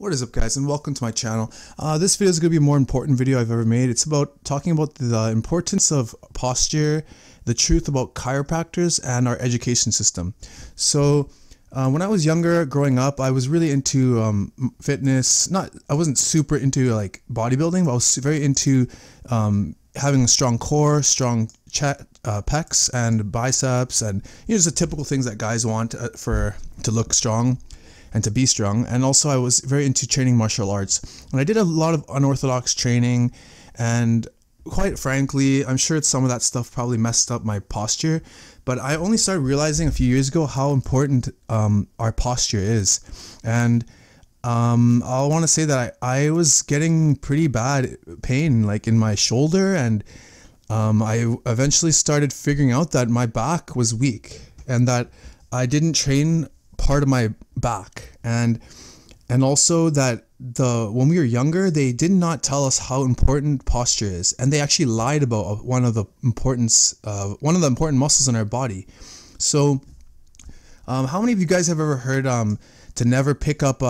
What is up, guys, and welcome to my channel. This video is going to be the more important video I've ever made. It's about talking about the importance of posture, the truth about chiropractors, and our education system. So when I was younger, growing up, I was really into fitness. I wasn't super into like bodybuilding, but I was very into having a strong core, strong pecs and biceps, and just the typical things that guys want to look strong and to be strong. And also I was very into training martial arts, and I did a lot of unorthodox training, and quite frankly I'm sure some of that stuff probably messed up my posture. But I only started realizing a few years ago how important our posture is. And I want to say that I was getting pretty bad pain like in my shoulder, and I eventually started figuring out that my back was weak and that I didn't train part of my back, and also that when we were younger, they did not tell us how important posture is, and they actually lied about one of the important muscles in our body. So how many of you guys have ever heard to never pick up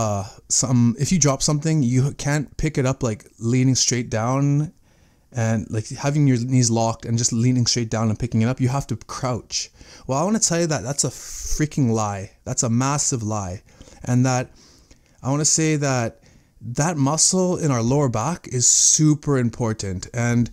if you drop something, you can't pick it up like leaning straight down and like having your knees locked and just leaning straight down and picking it up? You have to crouch. Well, I want to tell you that that's a freaking lie. That's a massive lie. And that I want to say that that muscle in our lower back is super important. And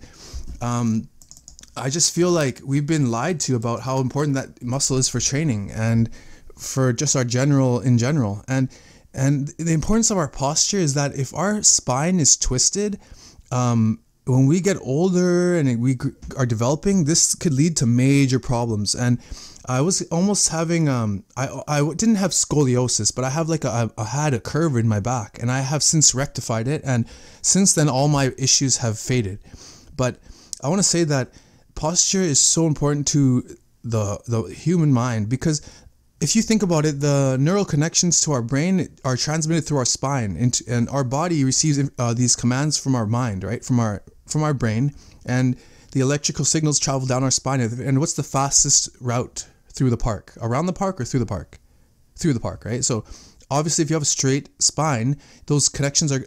I just feel like we've been lied to about how important that muscle is for training and for just our in general. And the importance of our posture is that if our spine is twisted, when we get older and we are developing, this could lead to major problems. And I was almost having, I didn't have scoliosis, but I have like I had a curve in my back, and I have since rectified it. And since then, all my issues have faded. But I want to say that posture is so important to the human mind, because if you think about it, the neural connections to our brain are transmitted through our spine, and our body receives these commands from our mind, right? From our brain, and the electrical signals travel down our spine. And what's the fastest route through the park? Around the park or through the park? Through the park, right? So obviously, if you have a straight spine, those connections are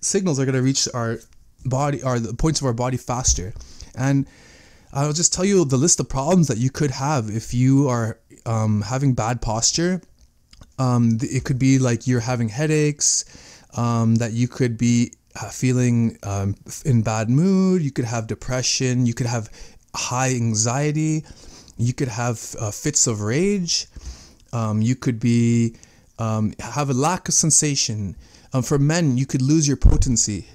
signals are going to reach our body, or the points of our body, faster. And I'll just tell you the list of problems that you could have if you are having bad posture. It could be like you're having headaches, that you could be feeling in bad mood, you could have depression, you could have high anxiety, you could have fits of rage, you could be have a lack of sensation. For men, you could lose your potency,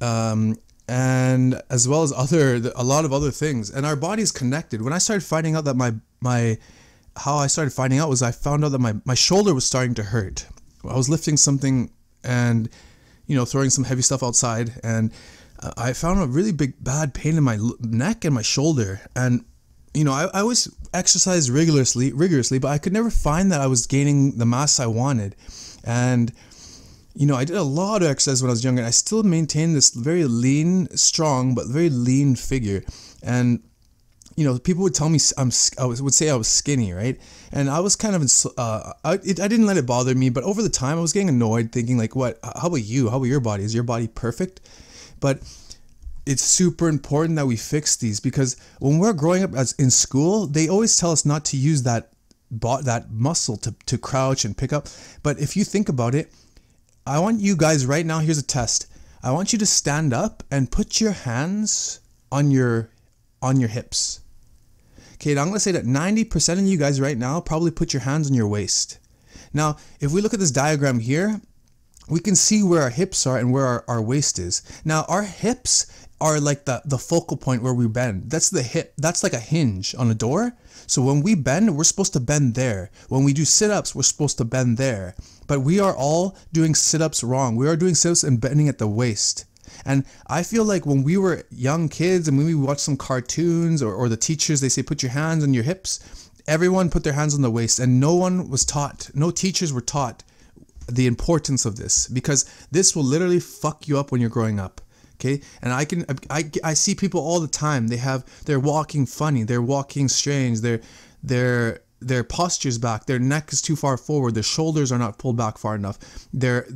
and as well as a lot of other things. And our body is connected. When I started finding out that I found out that my shoulder was starting to hurt. I was lifting something and, throwing some heavy stuff outside, and I found a really bad pain in my neck and my shoulder. And, I always exercised rigorously, but I could never find that I was gaining the mass I wanted. And, I did a lot of exercise when I was younger, and I still maintained this very lean, strong, but very lean figure. And people would tell me I was skinny, right? And I was kind of, I didn't let it bother me, but over the time I was getting annoyed, thinking like, what, how about you? How about your body? Is your body perfect? But it's super important that we fix these, because when we're growing up in school, they always tell us not to use that muscle to crouch and pick up. But if you think about it, I want you guys right now, here's a test. I want you to stand up and put your hands on your hips. Okay, now I'm gonna say that 90% of you guys right now probably put your hands on your waist. Now, if we look at this diagram here, we can see where our hips are and where our waist is. Now, our hips are like the focal point where we bend. That's the hip. That's like a hinge on a door. So when we bend, we're supposed to bend there. When we do sit-ups, we're supposed to bend there. But we are all doing sit-ups wrong. We are doing sit-ups and bending at the waist. And I feel like when we were young kids and when we watched some cartoons, or the teachers, they say, put your hands on your hips, everyone put their hands on the waist, and no one was taught, no teachers were taught the importance of this, because this will literally fuck you up when you're growing up. Okay. And I see people all the time. They're walking funny. They're walking strange. They're their posture's back, their neck is too far forward, their shoulders are not pulled back far enough, their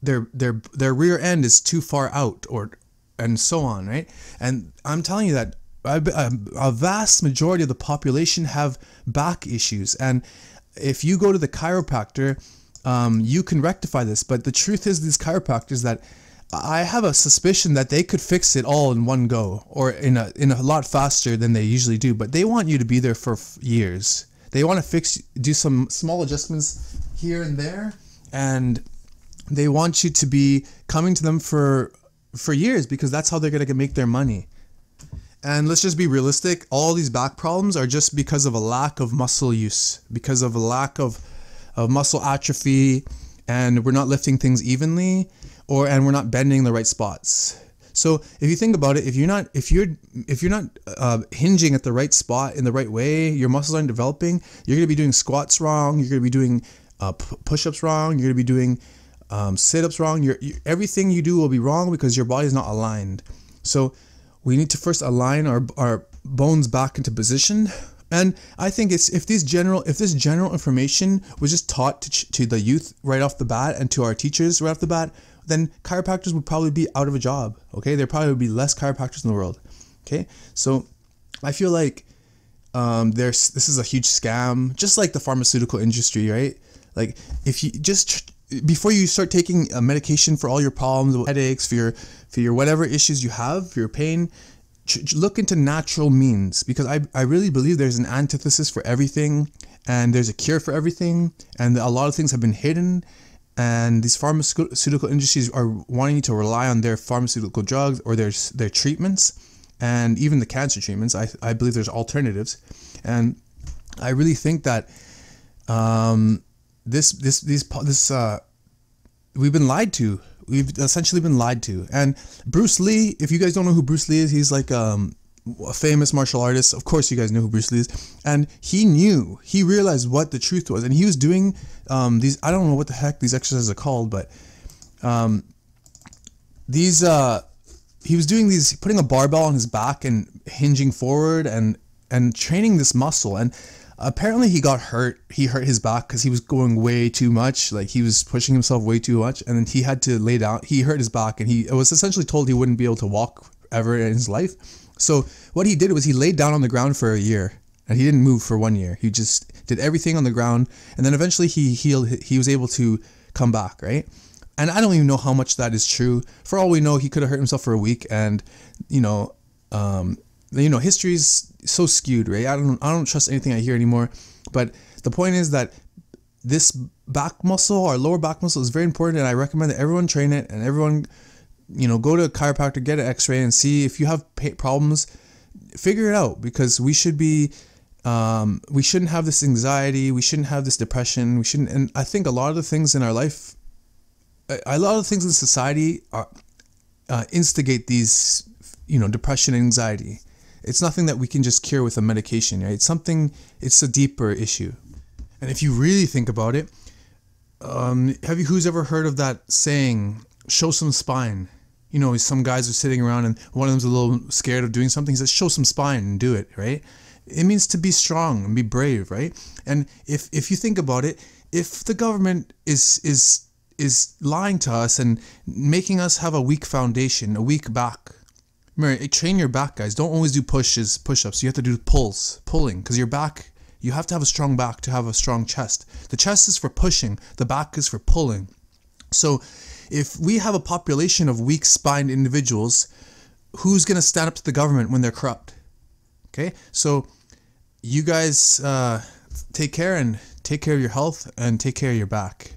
rear end is too far out, or and so on, right? And I'm telling you that a vast majority of the population have back issues, and if you go to the chiropractor, you can rectify this. But the truth is, these chiropractors, that I have a suspicion that they could fix it all in one go, or in a lot faster than they usually do. But they want you to be there for years. They want to do some small adjustments here and there, and they want you to be coming to them for years, because that's how they're gonna make their money. And let's just be realistic. All these back problems are just because of a lack of muscle use, because of a lack of muscle atrophy, and we're not lifting things evenly, and we're not bending the right spots. So if you think about it, if you're not hinging at the right spot in the right way, your muscles aren't developing. You're gonna be doing squats wrong. You're gonna be doing push-ups wrong. You're gonna be doing sit-ups wrong. Everything you do will be wrong because your body is not aligned. So we need to first align our bones back into position. And I think if this general information was just taught to the youth right off the bat, and to our teachers right off the bat, then chiropractors would probably be out of a job. Okay, there probably would be less chiropractors in the world. Okay, so I feel like this is a huge scam, just like the pharmaceutical industry, right? Like if you just before you start taking a medication for all your problems, headaches, for your whatever issues you have, for your pain, look into natural means, because I really believe there's an antithesis for everything, and there's a cure for everything, and a lot of things have been hidden, and these pharmaceutical industries are wanting you to rely on their pharmaceutical drugs or their treatments, and even the cancer treatments. I believe there's alternatives, and I really think that we've been lied to. We've essentially been lied to. And Bruce Lee, if you guys don't know who Bruce Lee is, he's like a famous martial artist. Of course you guys know who Bruce Lee is. And he realized what the truth was. And he was doing these, I don't know what the heck these exercises are called, but he was doing these, putting a barbell on his back and hinging forward and training this muscle. And apparently he got hurt. He hurt his back because he was going way too much. Like he was pushing himself way too much, and then he had to lay down. He hurt his back, and he was essentially told he wouldn't be able to walk ever in his life. So what he did was he laid down on the ground for a year, and he didn't move for 1 year. He just did everything on the ground, and then eventually he healed. He was able to come back, right? And I don't even know how much that is true. For all we know, he could have hurt himself for a week, and history's so skewed, right? I don't trust anything I hear anymore. But the point is that this back muscle, our lower back muscle, is very important, and I recommend that everyone train it, and everyone, go to a chiropractor, get an x-ray, and see if you have problems. Figure it out, because we should be we shouldn't have this anxiety, we shouldn't have this depression, we shouldn't. And I think a lot of the things in our life, a lot of the things in society are instigate these, depression, anxiety. It's nothing that we can just cure with a medication, right? It's a deeper issue. And if you really think about it, who's ever heard of that saying, show some spine? Some guys are sitting around and one of them's a little scared of doing something. He says, show some spine and do it, right? It means to be strong and be brave, right? And if you think about it, if the government is lying to us and making us have a weak foundation, a weak back. Remember, train your back, guys. Don't always do push-ups. You have to do pulling, because your back, you have to have a strong back to have a strong chest. The chest is for pushing, the back is for pulling. So if we have a population of weak-spined individuals, who's going to stand up to the government when they're corrupt? Okay, so you guys take care, and take care of your health, and take care of your back.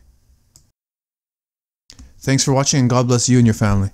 Thanks for watching, and God bless you and your family.